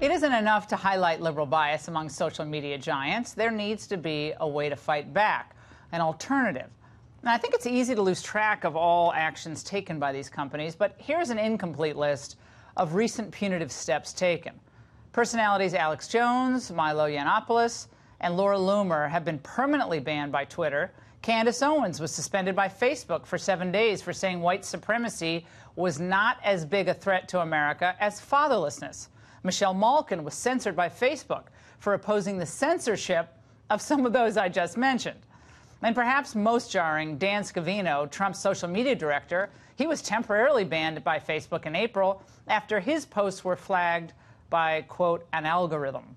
It isn't enough to highlight liberal bias among social media giants. There needs to be a way to fight back, an alternative. And I think it's easy to lose track of all actions taken by these companies, but here's an incomplete list of recent punitive steps taken. Personalities Alex Jones, Milo Yiannopoulos, and Laura Loomer have been permanently banned by Twitter. Candace Owens was suspended by Facebook for 7 days for saying white supremacy was not as big a threat to America as fatherlessness. Michelle Malkin was censored by Facebook for opposing the censorship of some of those I just mentioned. And perhaps most jarring, Dan Scavino, Trump's social media director, he was temporarily banned by Facebook in April after his posts were flagged by, quote, an algorithm.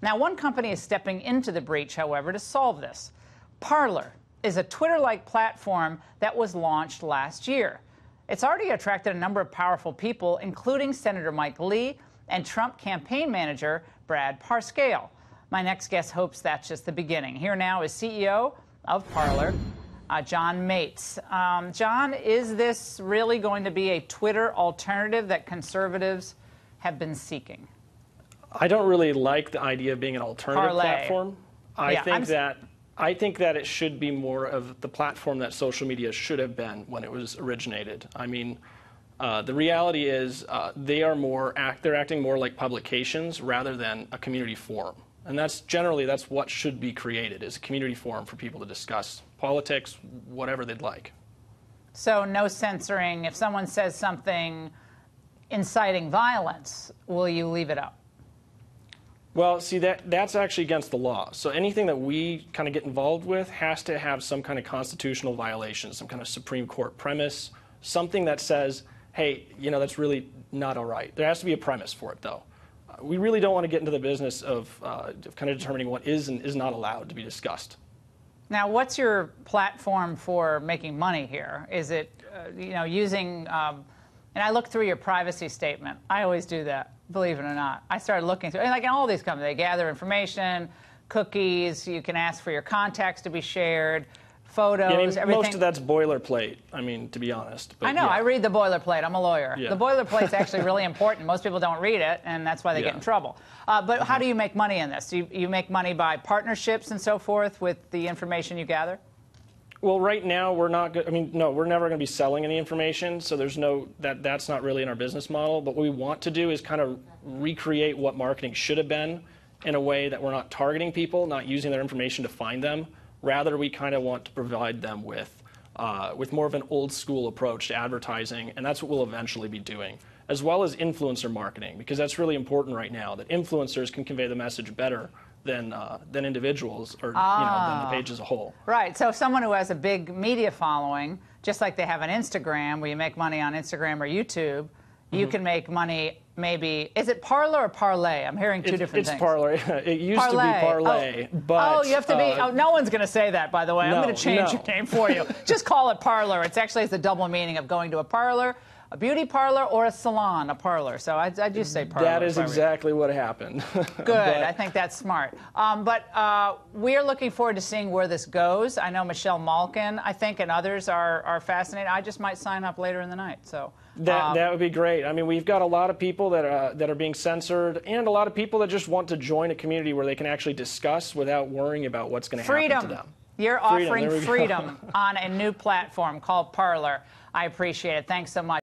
Now, one company is stepping into the breach, however, to solve this. Parler is a Twitter-like platform that was launched last year. It's already attracted a number of powerful people, including Senator Mike Lee and Trump campaign manager Brad Parscale. My next guest hopes that's just the beginning. Here now is CEO of Parler, John Mates. John, is this really going to be a Twitter alternative that conservatives have been seeking? I don't really like the idea of being an alternative platform. I think that it should be more of the platform that social media should have been when it was originated. I mean, the reality is they're acting more like publications rather than a community forum. And that's what should be created, is a community forum for people to discuss politics, whatever they'd like. So no censoring. If someone says something inciting violence, will you leave it up? Well, see, that's actually against the law. So anything that we kind of get involved with has to have some kind of constitutional violation, some kind of Supreme Court premise, something that says, hey, you know, that's really not all right. There has to be a premise for it, though. We really don't want to get into the business of kind of determining what is and is not allowed to be discussed. Now, what's your platform for making money here? Is it, and I look through your privacy statement. I always do that, believe it or not. I started looking through, and like in all these companies, they gather information, cookies, you can ask for your contacts to be shared, photos, yeah, I mean, everything. Most of that's boilerplate, I mean, to be honest. But I know, yeah. I read the boilerplate, I'm a lawyer. Yeah. The boilerplate's actually really important. Most people don't read it, and that's why they get in trouble. But how do you make money in this? Do you make money by partnerships and so forth with the information you gather? Well, right now, we're not, we're never going to be selling any information, so there's no, that's not really in our business model. But what we want to do is kind of recreate what marketing should have been in a way that we're not targeting people, not using their information to find them. Rather, we kind of want to provide them with more of an old school approach to advertising, and that's what we'll eventually be doing, as well as influencer marketing, because that's really important right now, that influencers can convey the message better than individuals or than the page as a whole. Right. So if someone who has a big media following, just like they have an Instagram, where you make money on Instagram or YouTube, you can make money. Maybe is it Parler or Parlay? I'm hearing two different things. It's Parler. It used to be Parlay, but you have to be. Oh, no one's going to say that, by the way. I'm going to change your name for you. Just call it Parler. It's actually the double meaning of going to a parlor. A beauty parlor or a salon, a parlor. So I do say parlor. That is exactly what happened. Good. I think that's smart. But we're looking forward to seeing where this goes. I know Michelle Malkin, I think, and others are fascinated. I just might sign up later in the night. So that would be great. I mean, we've got a lot of people that are being censored and a lot of people that just want to join a community where they can actually discuss without worrying about what's going to happen to them. You're offering freedom on a new platform called Parler. I appreciate it. Thanks so much.